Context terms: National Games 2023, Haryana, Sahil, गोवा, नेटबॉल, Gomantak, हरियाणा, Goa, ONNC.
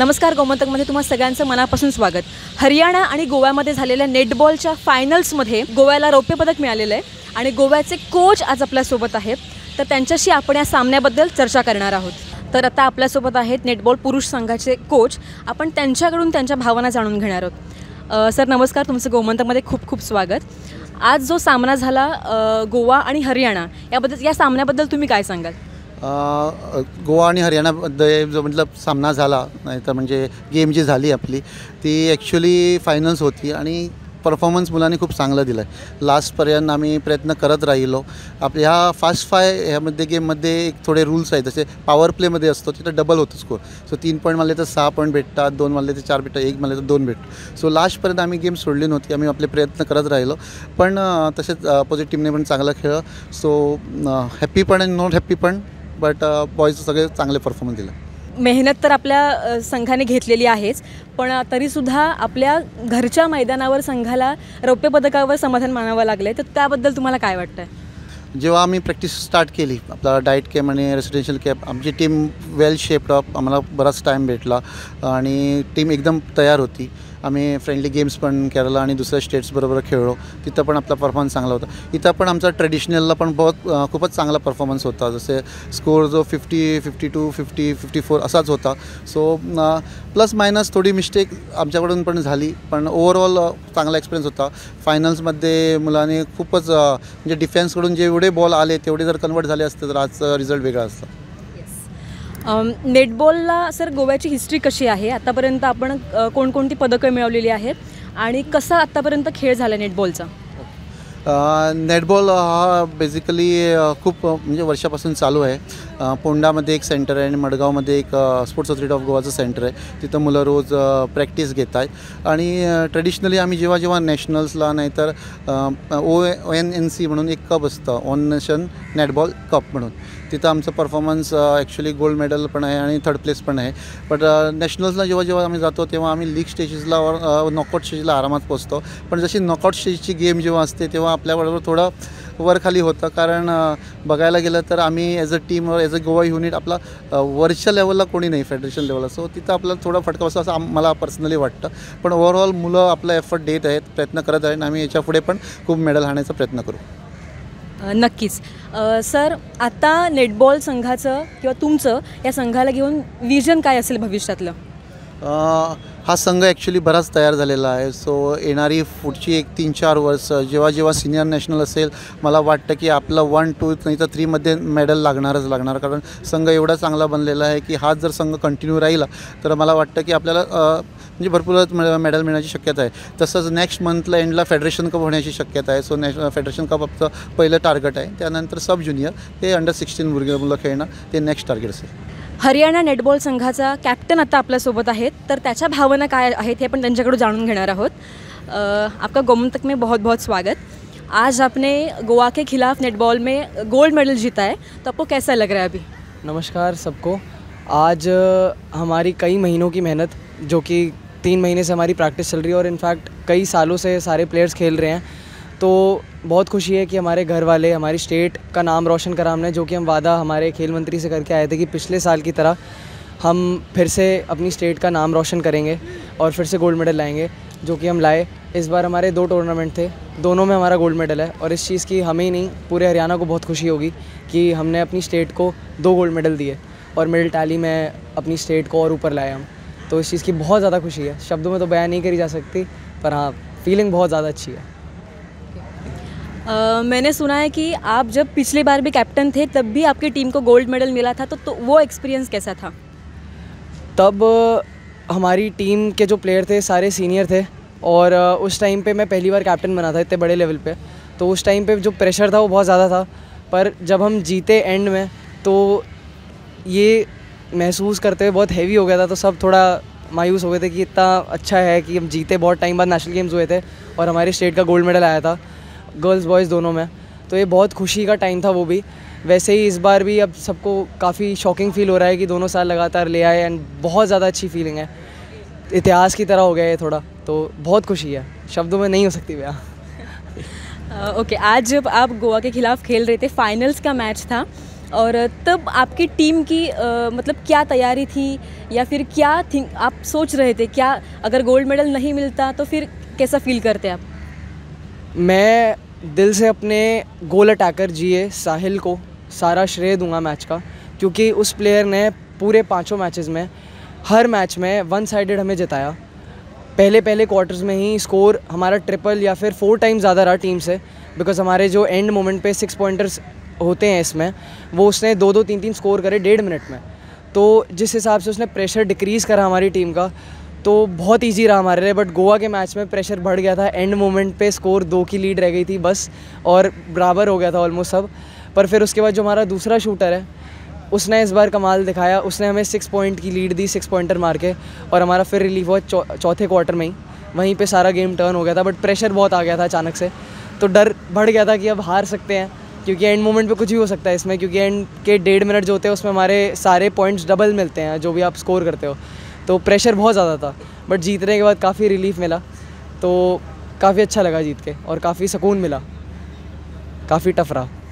नमस्कार, गोमंतकमध्ये तुम्हा सगळ्यांचं मनापासून स्वागत। हरियाणा आणि गोव्यामध्ये झालेल्या नेटबॉलच्या फायनल्समध्ये गोव्याला रौप्य पदक मिळालेलं आहे आणि गोव्याचे कोच आज आपल्यासोबत आहेत, तर त्यांच्याशी आपण या सामन्याबद्दल चर्चा करणार आहोत। तर आता आपल्यासोबत आहेत नेटबॉल पुरुष संघाचे कोच, आपण त्यांच्याकडून त्यांच्या भावना जाणून घेणार आहोत। सर नमस्कार, तुमचं गोमंतकमध्ये खूप खूप स्वागत। आज जो सामना झाला गोवा आणि हरियाणा याबद्दल, या सामन्याबद्दल तुम्ही काय सांगाल? गोवा आणि हरियाणामध्ये जो मतलब सामना झाला, नाहीतर म्हणजे गेम जी झाली आपली ती ॲक्च्युली फायनल्स होती आणि परफॉर्मन्स मुलांनी खूप चांगला दिला आहे। लास्टपर्यंत आम्ही प्रयत्न करत राहिलो। आप ह्या फास्ट फाय ह्यामध्ये गेममध्ये एक थोडे रूल्स आहेत, जसे पॉवर प्लेमध्ये असतो तिथं डबल होतो स्कोर, सो 3 पॉईंट मारले तर 6 पॉईंट भेटतात, 2 मारले तर 4 भेटतात, 1 मारले तर 2 भेटतो। सो लास्टपर्यंत आम्ही गेम सोडली नव्हती, आम्ही आपले प्रयत्न करत राहिलो, पण तसेच अपोजिट टीमने पण चांगला खेळलं। सो हॅप्पी पण आणि नॉट हॅप्पी पण, बट बॉयज सगळे चांगले परफॉर्मन्स दिला। मेहनत तर आपल्या संघाने घेतलेली आहेच, पण तरीसुद्धा आपल्या घरच्या मैदानावर संघाला रौप्य पदकावर समाधान मानावं लागलं आहे, तर त्याबद्दल तुम्हाला काय वाटतं? जेव्हा आम्ही प्रॅक्टिस स्टार्ट केली, आपला डाएट कॅम्प आणि रेसिडेन्शियल कॅम्प, आमची टीम वेल शेप्ड अप, आम्हाला बराच टाईम भेटला आणि टीम एकदम तयार होती। आम्ही फ्रेंडली गेम्स पण केरला आणि दुसऱ्या स्टेट्सबरोबर खेळलो, तिथं पण आपला परफॉर्मन्स चांगला होता। इथं पण आमचा ट्रेडिशनलला पण खूपच चांगला परफॉर्मन्स होता, जसे स्कोर जो 50, 52, 50, 54 असाच होता। सो प्लस मायनस थोडी मिस्टेक आमच्याकडून पण झाली, पण ओव्हरऑल चांगला एक्सपिरियन्स होता। फायनल्समध्ये मुलांनी खूपच म्हणजे डिफेन्सकडून जेवढे बॉल आले तेवढे जर कन्वर्ट झाले असते तर आजचा रिझल्ट वेगळा असता। नेटबॉलला सर गोव्याची हिस्ट्री कशी आहे? आतापर्यंत आपण कोणकोणती पदकं मिळवलेली आहेत आणि कसा आतापर्यंत खेळ झाला नेटबॉलचा? नेटबॉल हा बेसिकली खूप म्हणजे वर्षापासून चालू आहे। पोंडामध्ये एक सेंटर आहे आणि मडगावमध्ये एक स्पोर्ट्स ऑथॉरिटी ऑफ गोवाचं सेंटर आहे, तिथं मुलं रोज प्रॅक्टिस घेत आहेत। आणि ट्रेडिशनली आम्ही जेव्हा जेव्हा नॅशनल्सला नाहीतर ONNC म्हणून एक कप असतं, ऑन नेशन नेटबॉल कप म्हणून, तिथं आमचा परफॉर्मन्स ॲक्च्युली गोल्ड मेडल पण आहे आणि 3rd प्लेस पण आहे। बट नॅशनल्सला जेव्हा जेव्हा आम्ही जातो तेव्हा आम्ही लीग स्टेजेसला व नॉकआउट स्टेजला आरामात पोचतो, पण जशी नॉकआउट स्टेजची गेम जेव्हा असते तेव्हा आपल्याबरोबर थोडं वरखाली होतं, कारण बघायला गेलं तर आम्ही as a team as a गोवा unit आपला वरच्या लेवलला कोणी नाही, फेडरेशन लेवलला, सो तिथं आपल्याला थोडा फटका बसला असं मला पर्सनली वाटतं। पण ओव्हरऑल मुलं आपला एफर्ट देत आहेत, प्रयत्न करत आहेत, आम्ही याच्यापुढे पण खूप मेडल हाणायचा प्रयत्न करू। नक्कीच सर, आता नेटबॉल संघाचं किंवा तुमचं या संघाला घेऊन विजन काय असेल भविष्यातलं? हा संघ ॲक्च्युली बराच तयार झालेला आहे। सो येणारी पुढची एक 3-4 वर्ष जेव्हा जेव्हा सिनियर नॅशनल असेल, मला वाटतं की आपलं 1, 2 नाही तर 3मध्ये मेडल लागणार, कारण संघ एवढा चांगला बनलेला आहे की हा जर संघ कंटिन्यू राहिला तर मला वाटतं की आपल्याला म्हणजे भरपूर मेडल मिळण्याची शक्यता आहे। तसंच नेक्स्ट मंथला एंडला फेडरेशन कप होण्याची शक्यता आहे, सो फेडरेशन कप आपलं पहिलं टार्गेट आहे, त्यानंतर सब ज्युनियर ते अंडर 16 मुलं खेळणं ते नेक्स्ट टार्गेट असेल। हरियाणा नेटबॉल संघाचा कॅप्टन आता आपल्यासोबत आहेत, तर त्याच्या भावना काय आहेत हे पण त्यांच्याकडून जाणून घेणार आहोत। आपका गोमंतक में बहुत बहुत स्वागत। आज आपने गोवा के खिलाफ नेटबॉल में गोल्ड मेडल जीता है, तो आपको कैसा लग रहा है अभी? नमस्कार सबको। आज हमारी कई महीनों की मेहनत, जो कि 3 महीने से हमारी प्रैक्टिस चल रही है और इनफैक्ट कई सालों से सारे प्लेयर्स खेल रहे हैं, तो बहुत खुशी है कि हमारे घर वाले हमारी स्टेट का नाम रोशन करा हमने, जो कि हम वादा हमारे खेल मंत्री से करके आए थे कि पिछले साल की तरह हम फिर से अपनी स्टेट का नाम रोशन करेंगे और फिर से गोल्ड मेडल लाएंगे, जो कि हम लाए। इस बार हमारे 2 टूर्नामेंट थे, दोनों में हमारा गोल्ड मेडल है और इस चीज़ की हमें ही नहीं पूरे हरियाणा को बहुत खुशी होगी कि हमने अपनी स्टेट को 2 गोल्ड मेडल दिए और मेडल टैली में अपनी स्टेट को और ऊपर लाए हम, तो इस चीज़ की बहुत ज़्यादा खुशी है। शब्दों में तो बयान नहीं करी जा सकती, पर हाँ फीलिंग बहुत ज़्यादा अच्छी है। मैंने सुना है कि आप जब पिछली बार भी कैप्टन थे तब भी आपकी टीम को गोल्ड मेडल मिला था, तो वो एक्सपीरियंस कैसा था? तब हमारी टीम के जो प्लेयर थे सारे सीनियर थे और उस टाइम पे मैं पहली बार कैप्टन बना था इतने बड़े लेवल पे, तो उस टाइम पे जो प्रेशर था वो बहुत ज़्यादा था। पर जब हम जीते एंड में, तो ये महसूस करते हुए बहुत हैवी हो गया था, तो सब थोड़ा मायूस हो गए थे कि इतना अच्छा है कि हम जीते। बहुत टाइम बाद नेशनल गेम्स हुए थे और हमारे स्टेट का गोल्ड मेडल आया था गर्ल्स बॉयज़ दोनों में, तो ये बहुत खुशी का टाइम था वो भी। वैसे ही इस बार भी अब सबको काफ़ी शॉकिंग फील हो रहा है कि दोनों साल लगातार ले आए एंड बहुत ज़्यादा अच्छी फीलिंग है, इतिहास की तरह हो गया ये थोड़ा, तो बहुत खुशी है, शब्दों में नहीं हो सकती भैया। ओके, आज जब आप गोवा के खिलाफ खेल रहे थे फाइनल्स का मैच था, और तब आपकी टीम की मतलब क्या तैयारी थी या फिर क्या आप सोच रहे थे, क्या अगर गोल्ड मेडल नहीं मिलता तो फिर कैसा फील करते आप? मैं दिल से अपने गोल अटैकर जीए साहिल को सारा श्रेय दूंगा मैच का, क्योंकि उस प्लेयर ने पूरे पांचों मैचेस में हर मैच में वन साइडेड हमें जिताया। पहले क्वार्टर्स में ही स्कोर हमारा ट्रिपल या फिर 4 टाइम ज़्यादा रहा टीम से, बिकॉज़ हमारे जो एंड मोमेंट पे 6 पॉइंटर्स होते हैं इसमें, वो उसने 2-2, 3-3 स्कोर करे 1.5 मिनट में। तो जिस हिसाब से उसने प्रेशर डिक्रीज़ करा हमारी टीम का, तो बहुत ईजी रहा हमारे लिए। बट गोवा के मैच में प्रेशर बढ़ गया था, एंड मोमेंट पे स्कोर 2 की लीड रह गई थी बस और बराबर हो गया था ऑलमोस्ट सब। पर फिर उसके बाद जो हमारा दूसरा शूटर है उसने इस बार कमाल दिखाया, उसने हमें 6 पॉइंट की लीड दी 6 पॉइंटर मार के, और हमारा फिर रिलीफ हुआ चौथे क्वार्टर में ही, वहीं पे सारा गेम टर्न हो गया था। बट प्रेशर बहुत आ गया था अचानक से, तो डर बढ़ गया था कि अब हार सकते हैं, क्योंकि एंड मोमेंट पे कुछ भी हो सकता है इसमें, क्योंकि एंड के 1.5 मिनट जो होते हैं उसमें हमारे सारे पॉइंट्स डबल मिलते हैं जो भी आप स्कोर करते हो। तो प्रेशर बहुत ज़्यादा था, बट जीतने के बाद काफ़ी रिलीफ मिला, तो काफ़ी अच्छा लगा जीत के और काफ़ी सुकून मिला, काफ़ी टफ रहा।